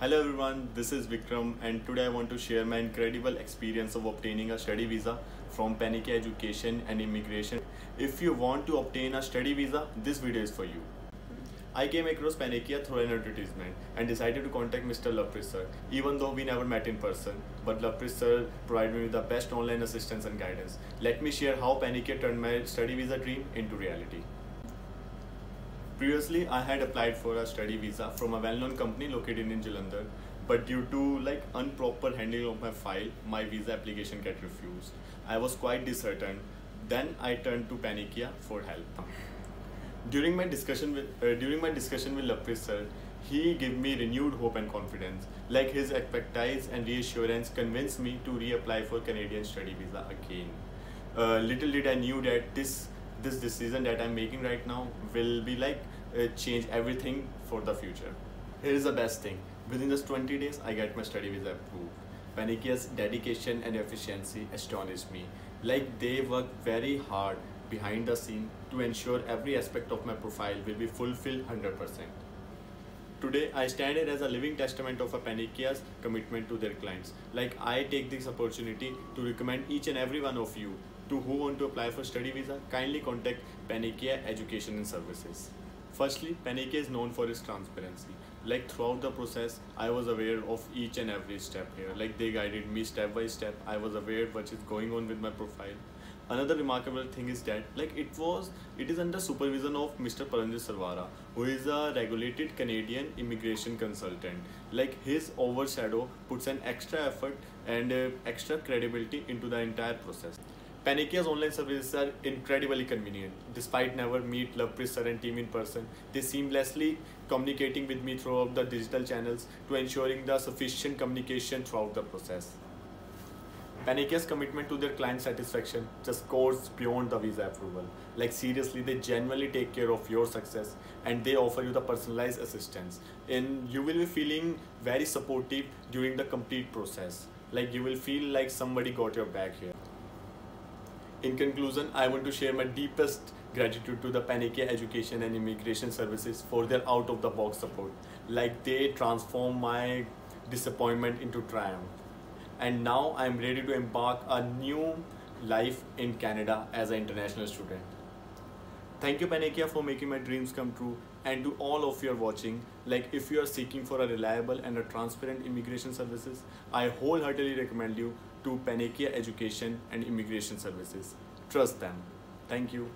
Hello everyone, this is Vikram and today I want to share my incredible experience of obtaining a study visa from Panacea Education and Immigration. If you want to obtain a study visa, this video is for you. I came across Panacea through an advertisement and decided to contact Mr. Lepri sir, even though we never met in person. But Lepri sir provided me with the best online assistance and guidance. Let me share how Panacea turned my study visa dream into reality. Previously, I had applied for a study visa from a well-known company located in Jalandhar, but due to improper handling of my file, my visa application got refused. I was quite disheartened. Then I turned to Panacea for help. During my discussion with Lepri sir, he gave me renewed hope and confidence. His expertise and reassurance convinced me to reapply for Canadian study visa again. Little did I knew that this decision that I'm making right now will be change everything for the future. Here is the best thing. Within just 20 days, I get my study visa approved. Panacea's dedication and efficiency astonished me. They work very hard behind the scene to ensure every aspect of my profile will be fulfilled 100%. Today, I stand here as a living testament of Panacea's commitment to their clients. I take this opportunity to recommend each and every one of you to who want to apply for study visa, kindly contact Panacea Education and Services. Firstly, Panacea is known for its transparency. Throughout the process, I was aware of each and every step here. They guided me step by step. I was aware what is going on with my profile. Another remarkable thing is that it is under supervision of Mr. Paranjit Sarwara, who is a regulated Canadian immigration consultant. His overshadow puts an extra effort and extra credibility into the entire process. Panacea's online services are incredibly convenient. Despite never meet Lepri sir and team in person, they seamlessly communicating with me throughout the digital channels to ensuring the sufficient communication throughout the process. Panacea's commitment to their client satisfaction just goes beyond the visa approval. Seriously, they genuinely take care of your success and they offer you the personalized assistance. And you will be feeling very supportive during the complete process. You will feel like somebody got your back here. In conclusion, I want to share my deepest gratitude to the Panacea Education and Immigration Services for their out-of-the-box support. They transform my disappointment into triumph. And now I'm ready to embark a new life in Canada as an international student. Thank you Panacea for making my dreams come true, and to all of you watching, if you are seeking for a reliable and a transparent immigration services, I wholeheartedly recommend you to Panacea Education and Immigration Services. Trust them. Thank you.